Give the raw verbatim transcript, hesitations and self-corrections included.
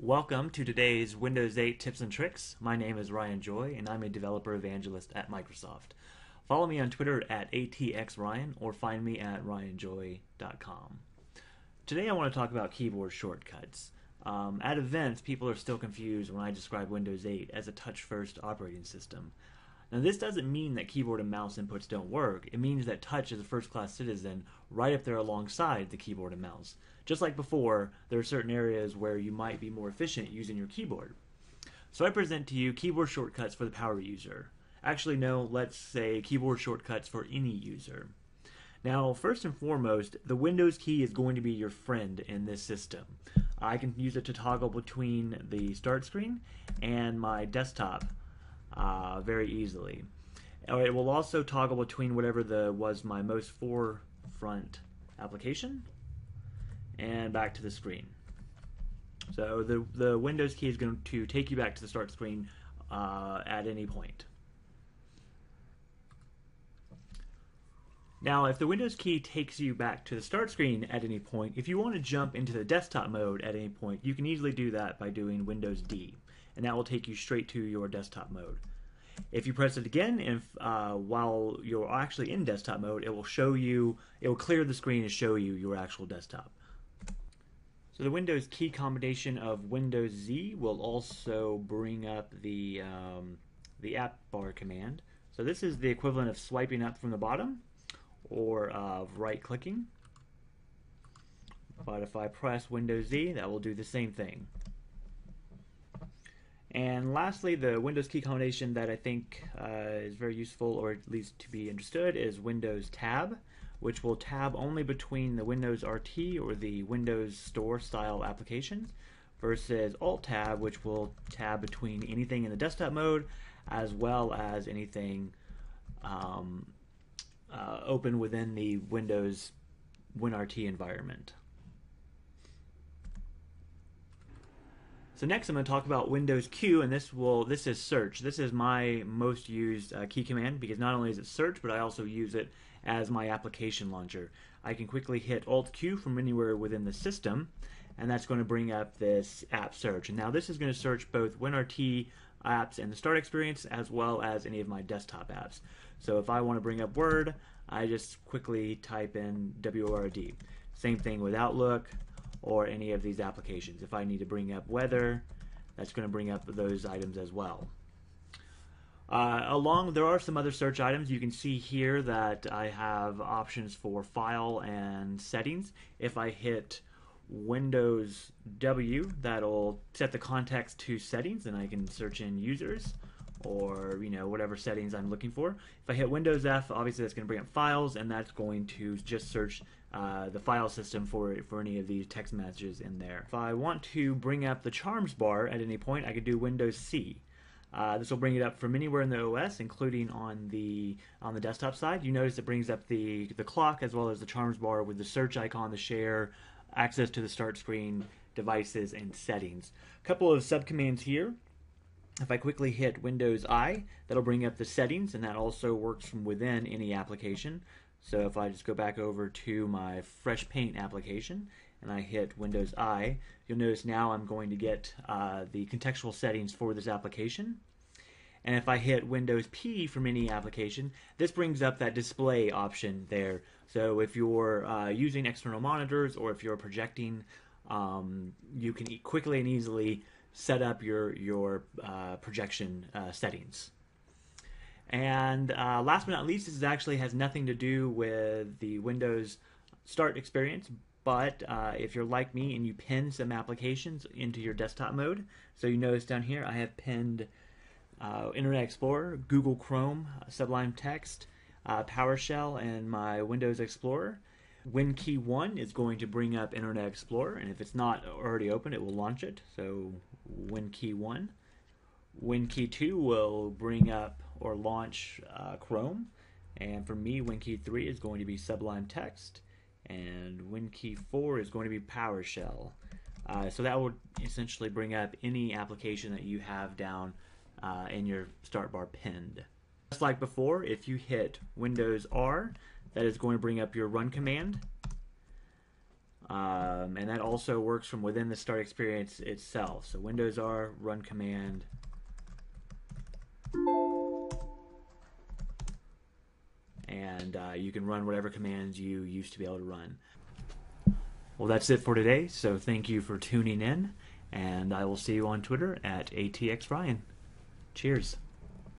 Welcome to today's Windows eight Tips and Tricks. My name is Ryan Joy, and I'm a developer evangelist at Microsoft. Follow me on Twitter at A T X Ryan or find me at Ryan Joy dot com. Today I want to talk about keyboard shortcuts. Um, at events, people are still confused when I describe Windows eight as a touch-first operating system. Now, this doesn't mean that keyboard and mouse inputs don't work. It means that touch is a first-class citizen right up there alongside the keyboard and mouse. Just like before, there are certain areas where you might be more efficient using your keyboard. So I present to you keyboard shortcuts for the power user. Actually, no, let's say keyboard shortcuts for any user. Now, first and foremost, the Windows key is going to be your friend in this system. I can use it to toggle between the start screen and my desktop uh, very easily. It will also toggle between whatever the was my most forefront application and back to the screen. So the, the Windows key is going to take you back to the start screen uh, at any point. Now, if the Windows key takes you back to the start screen at any point, if you want to jump into the desktop mode at any point, you can easily do that by doing Windows D, and that will take you straight to your desktop mode. If you press it again, and uh, while you're actually in desktop mode, it will show you, it will clear the screen and show you your actual desktop. So the Windows key combination of Windows Z will also bring up the um, the app bar command. So this is the equivalent of swiping up from the bottom, or uh, right-clicking. But if I press Windows Z, that will do the same thing. And lastly, the Windows key combination that I think uh, is very useful, or at least to be understood, is Windows Tab, which will tab only between the Windows R T or the Windows Store style applications, versus Alt Tab, which will tab between anything in the desktop mode as well as anything um, Uh, open within the Windows WinRT environment. So next I'm going to talk about Windows Q, and this will this is search. This is my most used uh, key command, because not only is it search, but I also use it as my application launcher. I can quickly hit Alt Q from anywhere within the system, and that's going to bring up this app search. And now this is going to search both WinRT apps and the start experience, as well as any of my desktop apps. So if I want to bring up Word, I just quickly type in W O R D. Same thing with Outlook or any of these applications. If I need to bring up weather, that's going to bring up those items as well. Uh, along, there are some other search items. You can see here that I have options for file and settings. If I hit Windows W, that'll set the context to settings, and I can search in users or, you know, whatever settings I'm looking for. If I hit Windows F, obviously that's going to bring up files, and that's going to just search uh, the file system for for any of these text messages in there. If I want to bring up the charms bar at any point, I could do Windows C. Uh, this will bring it up from anywhere in the O S, including on the on the desktop side. You notice it brings up the the clock as well as the charms bar with the search icon, the share, access to the start screen, devices, and settings. A couple of subcommands here. If I quickly hit Windows I, that'll bring up the settings, and that also works from within any application. So if I just go back over to my Fresh Paint application and I hit Windows I, you'll notice now I'm going to get uh, the contextual settings for this application. And if I hit Windows P from any application, this brings up that display option there. So if you're uh, using external monitors, or if you're projecting, um, you can quickly and easily set up your, your uh, projection uh, settings. And uh, last but not least, this actually has nothing to do with the Windows Start experience, but uh, if you're like me and you pin some applications into your desktop mode, so you notice down here I have pinned Uh, Internet Explorer, Google Chrome, Sublime Text, uh, PowerShell, and my Windows Explorer. Win key one is going to bring up Internet Explorer, and if it's not already open, it will launch it. So Win key one. Win key two will bring up or launch uh, Chrome. And for me, Win key three is going to be Sublime Text, and Win key four is going to be PowerShell. Uh, so that will essentially bring up any application that you have down Uh, in your start bar pinned. Just like before, if you hit Windows R, that is going to bring up your run command. Um, and that also works from within the start experience itself. So Windows R, run command. And uh, you can run whatever commands you used to be able to run. Well, that's it for today. So thank you for tuning in. And I will see you on Twitter at A T X Ryan. Cheers.